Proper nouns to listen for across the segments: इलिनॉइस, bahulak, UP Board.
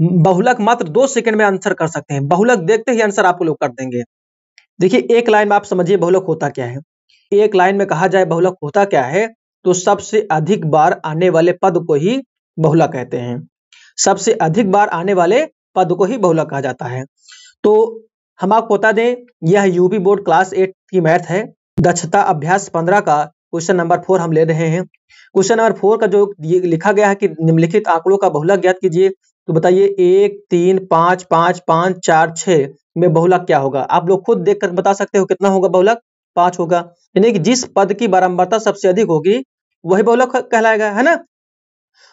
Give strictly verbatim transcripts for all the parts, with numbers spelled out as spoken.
बहुलक मात्र दो सेकंड में आंसर कर सकते हैं। बहुलक देखते ही आंसर आप लोग कर देंगे। देखिए एक लाइन में आप समझिए बहुलक होता क्या है। एक लाइन में कहा जाए बहुलक होता क्या है तो सबसे अधिक बार आने वाले पद को ही बहुलक कहते हैं। सबसे अधिक बार आने वाले पद को ही बहुलक कहा जाता है। तो हम आपको बता दें यह यूपी बोर्ड क्लास एट की मैथ है। दक्षता अभ्यास पंद्रह का क्वेश्चन नंबर फोर हम ले रहे हैं। क्वेश्चन नंबर फोर का जो लिखा गया है कि निम्नलिखित आंकड़ों का बहुलक ज्ञात कीजिए, तो बताइए एक तीन पांच पांच पांच चार छह में बहुलक क्या होगा। आप लोग खुद देखकर बता सकते हो कितना होगा बहुलक, पांच होगा। यानी कि जिस पद की बारंबारता सबसे अधिक होगी वही बहुलक कहलाएगा, है ना।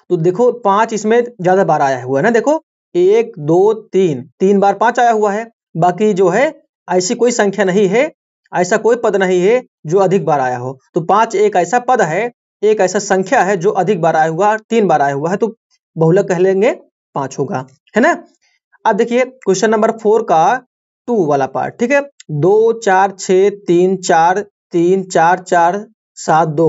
तो देखो पांच इसमें ज्यादा बार आया हुआ है ना, देखो एक दो तीन, तीन बार पांच आया हुआ है। बाकी जो है ऐसी कोई संख्या नहीं है, ऐसा कोई पद नहीं है जो अधिक बार आया हो। तो पांच एक ऐसा पद है, एक ऐसा संख्या है जो अधिक बार आया हुआ, तीन बार आया हुआ है, तो बहुलक कह लेंगे, पांच होगा, है ना। अब देखिए क्वेश्चन नंबर फोर का टू वाला पार्ट, ठीक है। दो चार छः तीन चार तीन चार चार सात दो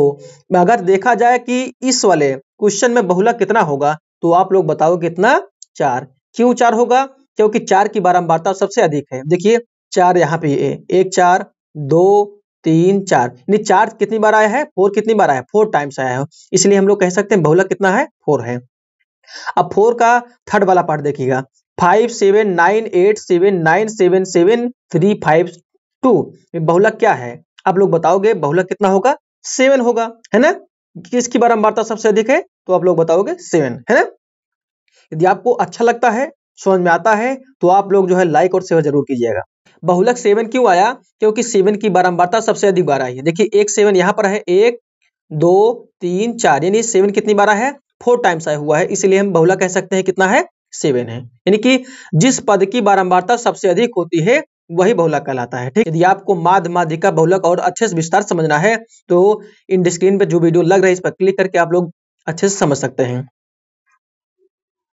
में अगर देखा जाए कि इस वाले क्वेश्चन में बहुलक कितना होगा तो आप लोग बताओ कितना, चार। क्यों चार होगा? क्योंकि चार की बारंबारता सबसे अधिक है। देखिए चार यहाँ पे ए, एक चार दो तीन चार, यानी चार कितनी बार आया है, फोर कितनी बार आया है, फोर टाइम्स आया है। इसलिए हम लोग कह सकते हैं बहुलक कितना है, फोर है। अब फोर का थर्ड वाला पार्ट देखिएगा, five seven nine eight seven nine seven seven three five two में बहुलक क्या है, आप लोग बताओगे बहुलक कितना होगा, सेवन होगा, है ना। किसकी बारंबारता सबसे अधिक है तो आप लोग बताओगे सेवन, है ना। यदि आपको अच्छा लगता है, समझ में आता है तो आप लोग जो है लाइक और शेयर जरूर कीजिएगा। बहुलक सेवन क्यों आया, क्योंकि सेवन की बारंबारता सबसे अधिक बार आई है। देखिए एक सेवन यहाँ पर है, एक दो तीन चार, यानी सेवन कितनी बार आया है, फोर टाइम्स आया हुआ है। इसलिए हम बहुलक कह सकते हैं कितना है, सेवन है। यानी कि जिस पद की बारंबारता सबसे अधिक होती है वही बहुलक कहलाता है, ठीक। यदि आपको माध्य माध्यिका बहुलक और अच्छे से विस्तार समझना है तो इन स्क्रीन पे जो वीडियो लग रहा है इस पर क्लिक करके आप लोग अच्छे से समझ सकते हैं।